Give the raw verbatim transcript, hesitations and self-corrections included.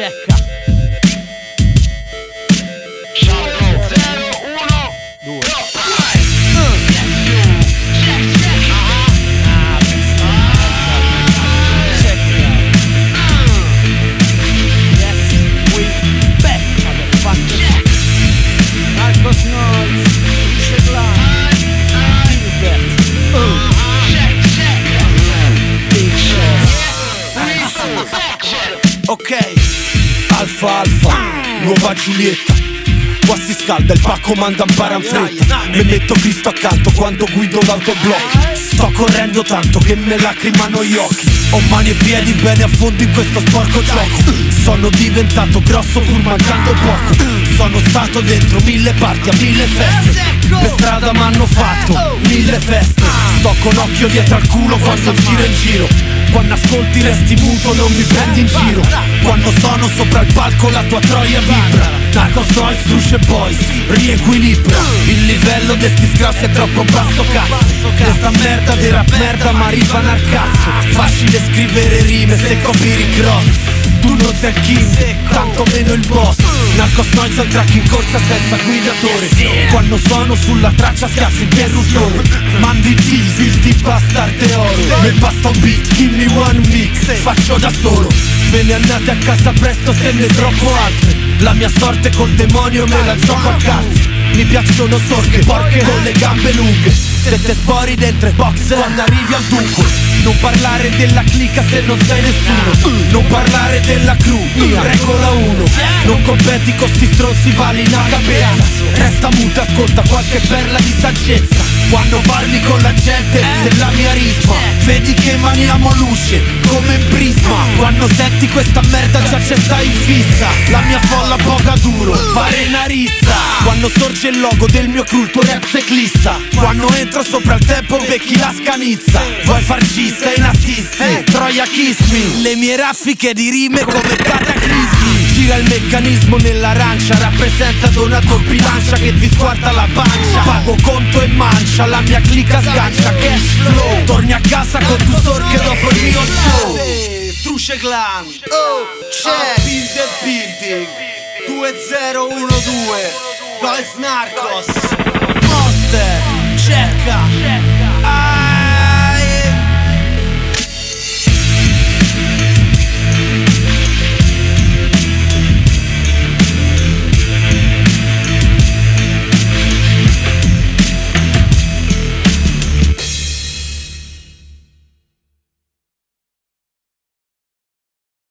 Checca. zero, uno, due. Yes, we back, motherfucker. Narcos Noyz, check line. You bet. Check, check. Ok, Alfa Alfa, nuova Giulietta. Qua si scalda, il pacco manda un para in fretta. Me metto Cristo accanto quando guido l'autoblocco. Sto correndo tanto che me lacrimano gli occhi. Ho mani e piedi bene a fondo in questo sporco gioco. Sono diventato grosso pur mancando poco. Sono stato dentro mille parti a mille feste. Per strada m'hanno fatto mille feste. Sto con occhio dietro al culo quando giro in giro. Quando ascolti resti muto, non mi prendi in giro. Quando sono sopra il palco la tua troia vibra. Narcos Noyz, Truce Boys, riequilibra. Il livello di sti scrassi è troppo basso, cazzo. Questa merda di rap merda m'arrivano al cazzo. Facile scrivere rime se copiri cross. Tu non sei il king, tanto meno il boss. Narcos Noyz è il crack in corsa senza guidatore. Quando sono sulla traccia schiaffi il perrusione. Mandi il ti bastard e oro. Mi basta un beat, give me one mix. Faccio da solo. Ve ne andate a casa presto se ne trovo altre. La mia sorte col demonio me la gioco a carte. Mi piacciono sorche, porche con le gambe lunghe. Se te spori dentro i box quando arrivi al dunque. Non parlare della clica se non sei nessuno. Non parlare della crew, regola uno. Non competi con sti stronzi, vali una capeana. Resta muta, ascolta qualche perla di saggezza. Quando parli con la gente della mia risma, vedi che maniamo luce come in prisma. Quando senti questa merda già c'è sta in fissa. La mia folla poca duro, pare una rizza. Quando sorge il logo del mio crew, il tuo rap s'eclissa. Quando entro sopra il tempo becchi la scanizza. Vuoi farci sei in assisti, troia kiss me. Le mie raffiche di rime come cataclismi. Gira il meccanismo nell'arancia, rappresenta Donato Bilancia che ti squarta la pancia. Pago conto e mancia, la mia clicca sgancia, cash flow. Torni a casa con tu sorche dopo il mio show. Truce Clan, oh, c'è Build the Building, due zero uno due, Noyz Narcos, Monster, cerca.